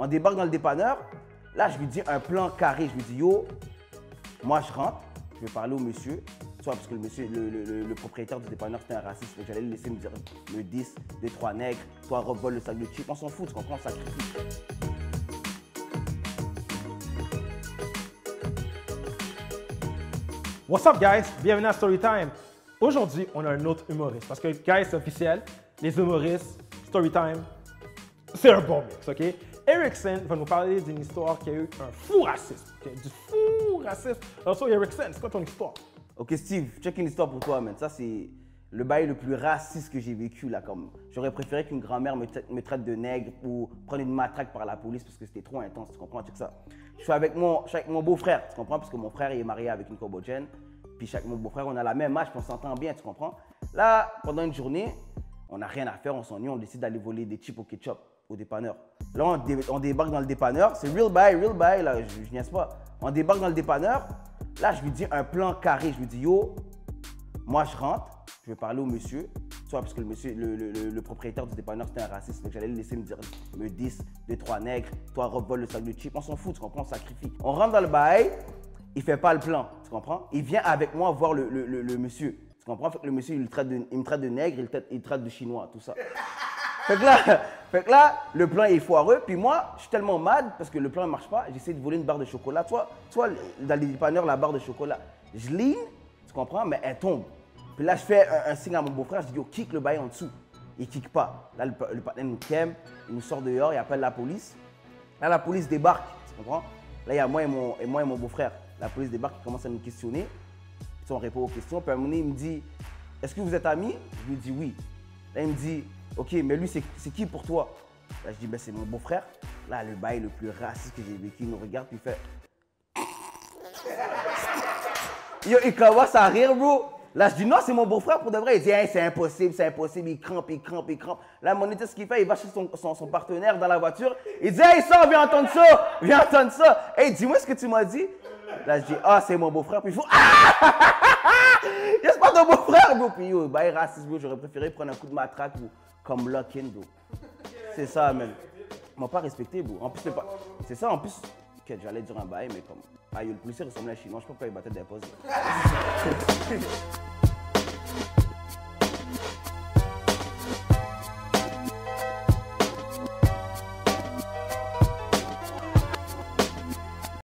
On débarque dans le dépanneur. Là, je lui dis un plan carré. Je lui dis, yo, moi, je rentre. Je vais parler au monsieur. Soit parce que le monsieur, le propriétaire du dépanneur, c'était un raciste. Donc, j'allais le laisser me dire le 10, 2, 3 nègres. Toi, rebole le sac de chips. On s'en fout, tu comprends, ça critique. What's up, guys? Bienvenue à Storytime. Aujourd'hui, on a un autre humoriste. Parce que, guys, c'est officiel. Les humoristes, Storytime, c'est un bon mix, OK? Erickson va nous parler d'une histoire qui a eu un fou racisme. Okay? Du fou racisme. Alors, so, Erickson, c'est quoi ton histoire? OK, Steve, check une histoire pour toi, man. Ça, c'est le bail le plus raciste que j'ai vécu, là, comme. J'aurais préféré qu'une grand-mère me traite de nègre ou prenne une matraque par la police parce que c'était trop intense, tu comprends? Check ça. Je suis avec mon beau-frère, tu comprends? Parce que mon frère, il est marié avec une Cambodgienne. Puis, avec mon beau-frère, on a la même âge, puis on s'entend bien, tu comprends? Là, pendant une journée, on n'a rien à faire, on s'ennuie, on décide d'aller voler des chips au ketchup au dépanneur. Là, on débarque dans le dépanneur. C'est real buy, là, je niaise pas. On débarque dans le dépanneur. Là, je lui dis un plan carré. Je lui dis, yo, moi, je rentre. Je vais parler au monsieur. Soit parce que le propriétaire du dépanneur, c'était un raciste. Donc, j'allais le laisser me dire, me 10, 2, 3 nègres. Toi, rebole le sac de chips. On s'en fout, tu comprends? On sacrifie. On rentre dans le bail. Il fait pas le plan, tu comprends? Il vient avec moi voir le monsieur. Tu comprends? Fait que le monsieur, il me traite de nègre, il traite de chinois, tout ça. Fait que là, le plan est foireux. Puis moi, je suis tellement mad parce que le plan ne marche pas. J'essaie de voler une barre de chocolat. Toi, dans les dépanneurs, la barre de chocolat. Je ligne, tu comprends? Mais elle tombe. Puis là, je fais un signe à mon beau-frère. Je dis, yo, kick le bail en dessous. Il kick pas. Là, le partenaire nous kèm, il nous sort dehors, il appelle la police. Là, la police débarque, tu comprends? Là, il y a moi et mon beau-frère. La police débarque, il commence à nous questionner. Puis on répond aux questions. Puis à un moment donné, il me dit, est-ce que vous êtes amis? Je lui dis oui. Là, il me dit, OK, mais lui, c'est qui pour toi? Là, je dis, ben, c'est mon beau-frère. Là, le bail le plus raciste que j'ai vécu, il nous regarde, puis il fait. Yo, il commence à rire, bro. Là, je dis, non, c'est mon beau-frère pour de vrai. Il dit, hey, c'est impossible, il crampe. Là, mon état, ce qu'il fait, il va chez son partenaire dans la voiture. Il dit, hey, sors, viens entendre ça. Hey, dis-moi ce que tu m'as dit. Là, je dis, ah, c'est mon beau-frère, puis il faut. Ah! C'est pas ton beau-frère, bro. Puis, yo, bail raciste, bro. J'aurais préféré prendre un coup de matraque, bro. Comme lock-in, bro. C'est ça, man. Ils m'ont pas respecté, bro. En plus, c'est pas. C'est ça, en plus. Ok, j'allais dire un bail, mais comme. Ah, yo, le policier ressemblait à un chinois, je sais pas pourquoi il battait des pauses.